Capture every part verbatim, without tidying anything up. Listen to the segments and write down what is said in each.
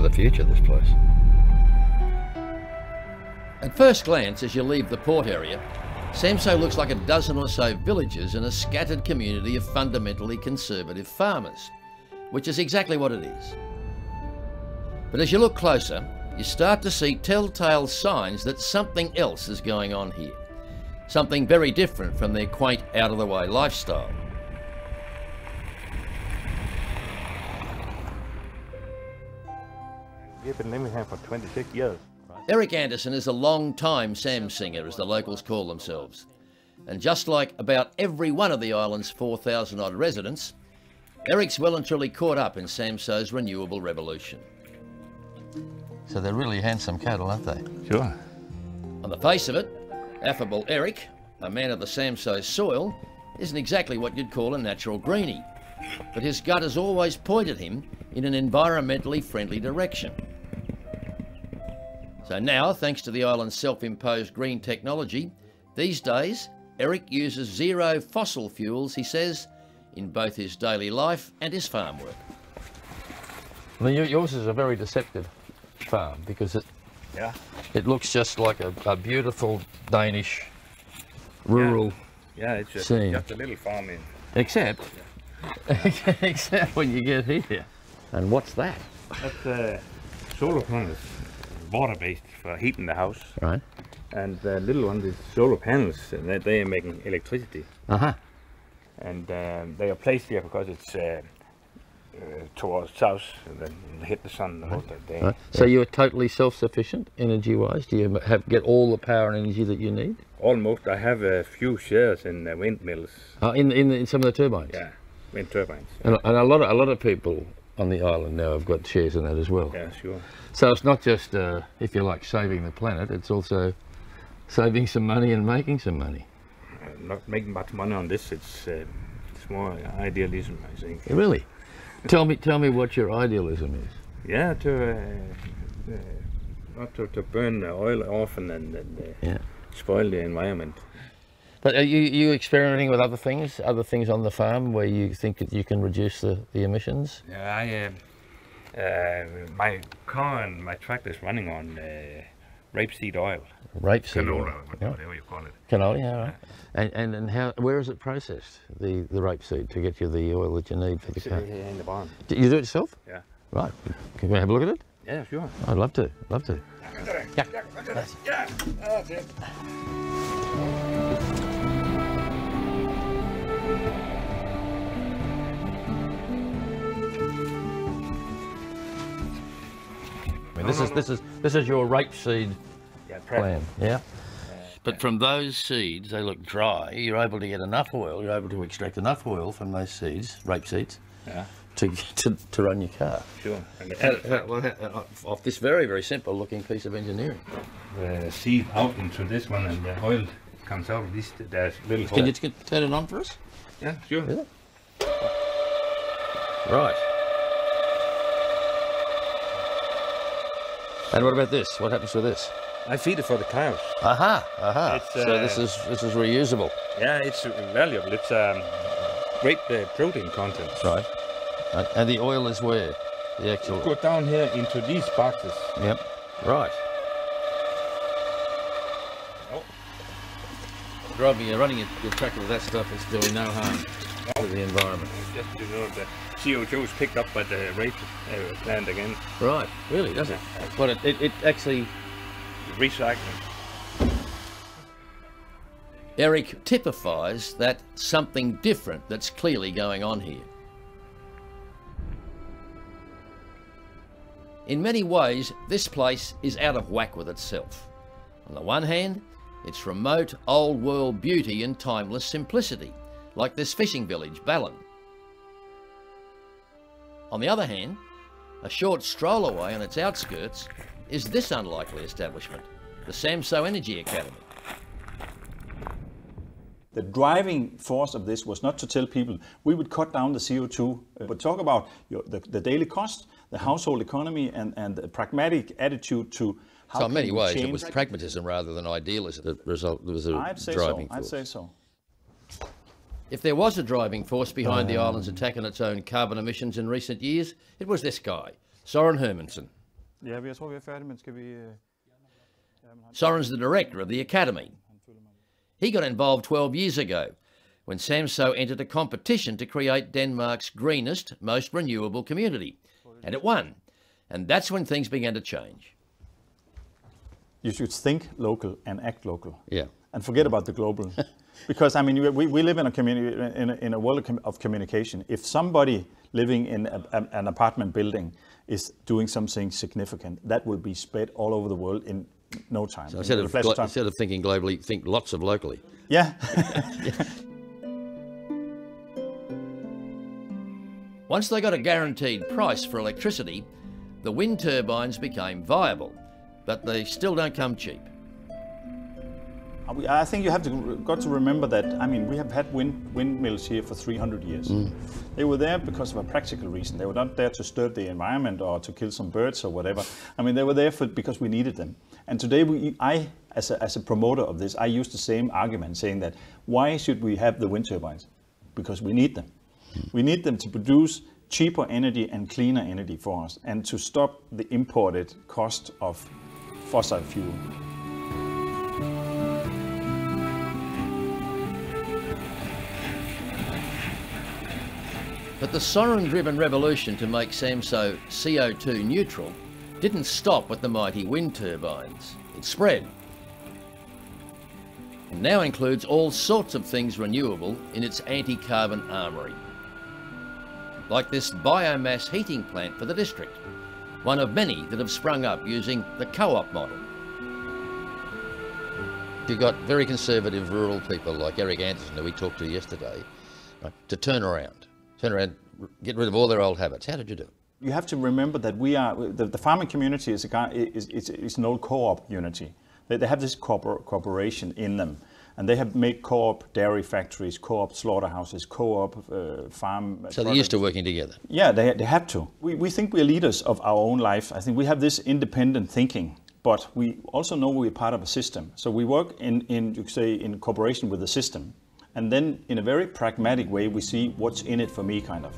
to the future, this place. At first glance, as you leave the port area, Samso looks like a dozen or so villages in a scattered community of fundamentally conservative farmers, which is exactly what it is. But as you look closer, you start to see telltale signs that something else is going on here, something very different from their quaint, out-of-the-way lifestyle. We've been living here for twenty-six years. Eric Anderson is a long-time Sam singer, as the locals call themselves. And just like about every one of the island's four thousand odd residents, Eric's well and truly caught up in Samso's renewable revolution. So they're really handsome cattle, aren't they? Sure. On the face of it, affable Eric, a man of the Samso soil, isn't exactly what you'd call a natural greenie. But his gut has always pointed him in an environmentally friendly direction. So now, thanks to the island's self-imposed green technology, these days, Eric uses zero fossil fuels, he says, in both his daily life and his farm work. I mean, yours is a very deceptive farm because it, yeah. it looks just like a, a beautiful Danish rural Yeah, yeah it's just, scene. just a little farm in. Except, yeah. except when you get here. And what's that? That's uh, solar panels. Water-based for heating the house, right? And the little one is solar panels, and that they are making electricity. Uh-huh. And uh, they are placed here because it's uh, uh, towards south, and then hit the sun the whole day. Right. So yeah. You're totally self-sufficient energy-wise. Do you have get all the power and energy that you need? Almost. I have a few shares in the windmills. Uh, in, in in some of the turbines. Yeah, wind turbines. Yeah. And, and a lot of a lot of people on the island now I've got shares in that as well. Yeah, sure. So it's not just, uh, if you like, saving the planet, it's also saving some money and making some money. Uh, not making much money on this, it's, uh, it's more idealism, I think. Really? tell me tell me what your idealism is. Yeah, to, uh, uh, not to, to burn the oil often and, and uh, yeah. spoil the environment. But are you, you experimenting with other things, other things on the farm where you think that you can reduce the, the emissions? Yeah, I, uh, uh, my car and my tractor is running on uh, rapeseed oil. Rapeseed canola, oil, yeah. whatever you call it. Canola, yeah. Right. And, and and how? Where is it processed? The the rapeseed to get you the oil that you need for the car. In the barn. Do you do it yourself? Yeah. Right. Can we have a look at it? Yeah, sure. I'd love to. Love to. Yeah. Yeah. That's it. I mean, this is this is this is your rapeseed yeah, plan, yeah. But from those seeds, they look dry. You're able to get enough oil. You're able to extract enough oil from those seeds, rape seeds, yeah. to, to to run your car. Sure. And uh, uh, well, uh, off this very very simple looking piece of engineering. The seed out into this one, and the oil comes out of this. There's little. Can you can, turn it on for us? Yeah, sure. Yeah. Right. And what about this? What happens with this? I feed it for the cows. Aha, aha. It's, uh, so this is this is reusable. Yeah, it's valuable. It's um, great uh, protein content. Right. right. And the oil is where? The actual. Go down here into these boxes. Yep. Right. Oh. Robbie, you're running your, your tractor with that stuff. It's doing no harm to the environment. Just to know that C O two is picked up by the rape uh, plant again. Right, really, does it? But it, it, it actually... Recycling. Eric typifies that something different that's clearly going on here. In many ways, this place is out of whack with itself. On the one hand, it's remote, old-world beauty and timeless simplicity, like this fishing village, Ballon. On the other hand, a short stroll away on its outskirts is this unlikely establishment, the Samso Energy Academy. The driving force of this was not to tell people we would cut down the C O two, but talk about your, the, the daily cost, the household economy, and, and the pragmatic attitude to how. So in many ways, it was pragmatism rather than idealism that result was a driving force. I'd say so. If there was a driving force behind um, the island's attack on its own carbon emissions in recent years, it was this guy, Soren Hermansen. Soren's the director of the academy. He got involved twelve years ago when Samso entered a competition to create Denmark's greenest, most renewable community, and it won. And that's when things began to change. You should think local and act local. Yeah. And forget about the global. Because, I mean, we, we live in a, community, in, a, in a world of communication. If somebody living in a, a, an apartment building is doing something significant, that will be spread all over the world in no time. So instead, in of time. instead of thinking globally, think lots of locally. Yeah. Yeah. Once they got a guaranteed price for electricity, the wind turbines became viable, but they still don't come cheap. I think you have to, got to remember that, I mean, we have had wind, windmills here for three hundred years. Mm. They were there because of a practical reason. They were not there to disturb the environment or to kill some birds or whatever. I mean, they were there for, because we needed them. And today, we, I, as a, as a promoter of this, I use the same argument, saying that why should we have the wind turbines? Because we need them. We need them to produce cheaper energy and cleaner energy for us, and to stop the imported cost of fossil fuel. But the Soren-driven revolution to make Samso C O two neutral didn't stop with the mighty wind turbines. It spread. And now includes all sorts of things renewable in its anti-carbon armoury. Like this biomass heating plant for the district, one of many that have sprung up using the co-op model. You've got very conservative rural people like Eric Anderson, who we talked to yesterday, right, to turn around. Turn around, get rid of all their old habits. How did you do it? You have to remember that we are, the, the farming community is, a, is, is, is an old co-op unity. They, they have this corpor, corporation in them, and they have made co-op dairy factories, co-op slaughterhouses, co-op uh, farm. So they're used to working together? Yeah, they, they have to. We, we think we're leaders of our own life. I think we have this independent thinking, but we also know we're part of a system. So we work in, in you could say, in cooperation with the system. And then, in a very pragmatic way, we see what's in it for me, kind of.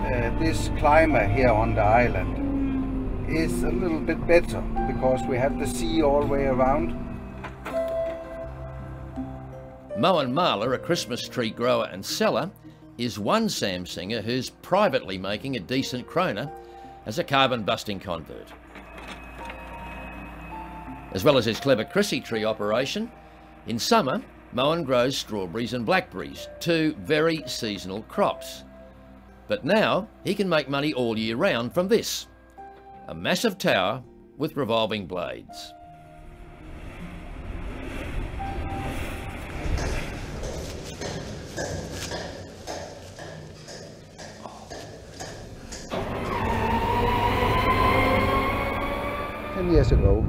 Uh, this climate here on the island is a little bit better because we have the sea all the way around. Moen Maler, a Christmas tree grower and seller, is one Samsinger who's privately making a decent kroner as a carbon-busting convert. As well as his clever Chrissy tree operation, in summer, Moen grows strawberries and blackberries, two very seasonal crops. But now he can make money all year round from this, a massive tower with revolving blades. Ten years ago,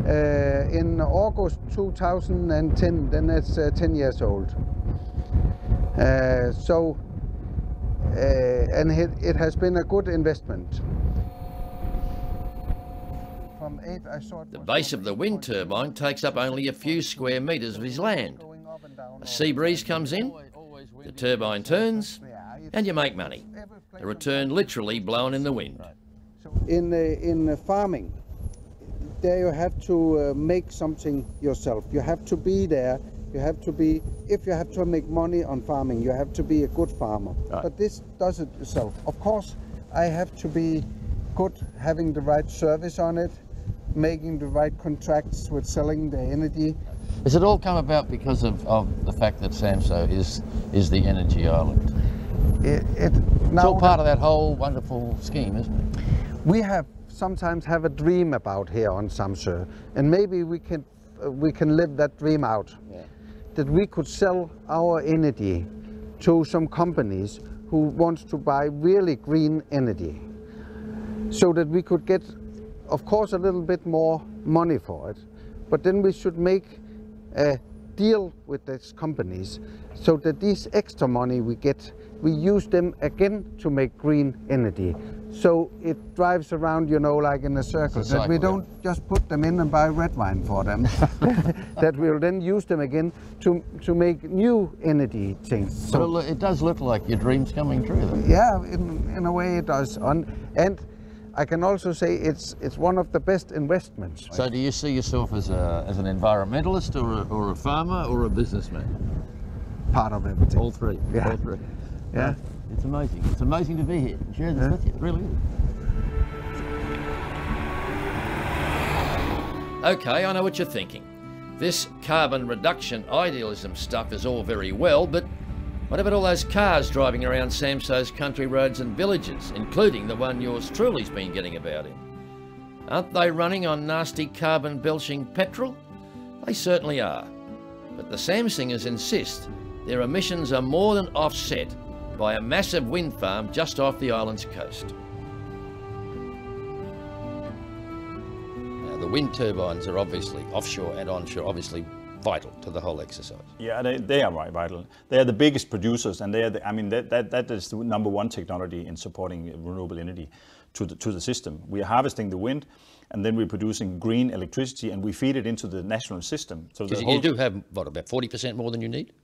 Uh, in August two thousand ten, then it's uh, ten years old. Uh, so, uh, and it, it has been a good investment. From eight, I saw it. The base of the wind turbine takes up only a few square metres of his land. A sea breeze comes in, the turbine turns, and you make money. A return literally blown in the wind. In, uh, in uh, farming, there you have to uh, make something yourself. You have to be there. You have to be, if you have to make money on farming, you have to be a good farmer. Right. But this does it yourself. Of course, I have to be good, having the right service on it, making the right contracts with selling the energy. Has it all come about because of, of the fact that Samso is, is the energy island? It, it, now it's all part of that whole wonderful scheme, isn't it? We have sometimes have a dream about here on Samso, and maybe we can uh, we can live that dream out. Yeah. That we could sell our energy to some companies who wants to buy really green energy, so that we could get, of course, a little bit more money for it. But then we should make a deal with these companies so that these extra money we get, we use them again to make green energy. So it drives around, you know, like in a circle, a circle that we don't yeah. just put them in and buy red wine for them, that we'll then use them again to, to make new energy things. So well, it does look like your dream's coming true then. Yeah, in, in a way it does. And I can also say it's it's one of the best investments. So do you see yourself as, a, as an environmentalist or a, or a farmer or a businessman? Part of everything. All three, yeah. all three. Yeah. It's amazing. It's amazing to be here and share this yeah. with you. It really is. Okay, I know what you're thinking. This carbon reduction idealism stuff is all very well, but what about all those cars driving around Samso's country roads and villages, including the one yours truly's been getting about in? Aren't they running on nasty carbon-belching petrol? They certainly are. But the Samsingers insist their emissions are more than offset by a massive wind farm just off the island's coast. Now, the wind turbines are obviously offshore and onshore, obviously vital to the whole exercise. Yeah, they, they are vital. They are the biggest producers, and they are the, I mean, that, that, that is the number one technology in supporting renewable energy to the, to the system. We are harvesting the wind, and then we're producing green electricity, and we feed it into the national system. So the whole you do have, what, about forty percent more than you need?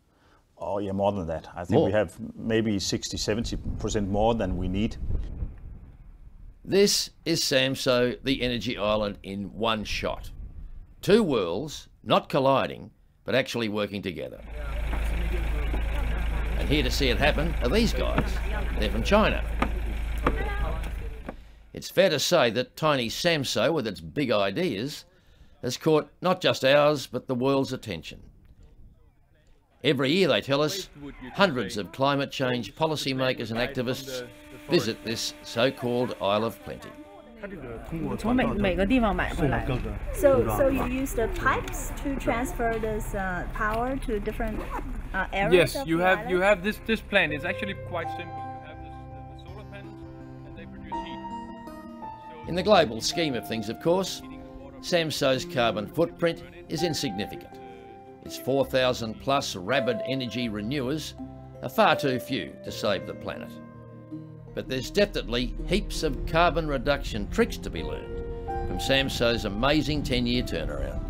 Oh, yeah, more than that. I think more. We have maybe sixty, seventy percent more than we need. This is Samso, the energy island in one shot. Two worlds, not colliding, but actually working together. And here to see it happen are these guys. They're from China. It's fair to say that tiny Samso, with its big ideas, has caught not just ours, but the world's attention. Every year, they tell us, hundreds of climate change policymakers and activists visit this so-called Isle of Plenty. So, so you use the pipes to transfer this uh, power to different uh, areas? Yes, you have, you have this, this plant. It's actually quite simple. You have this, the solar panels, and they produce heat. In the global scheme of things, of course, Samso's carbon footprint is insignificant. Its four thousand plus rabid energy renewers are far too few to save the planet. But there's definitely heaps of carbon reduction tricks to be learned from Samso's amazing ten-year turnaround.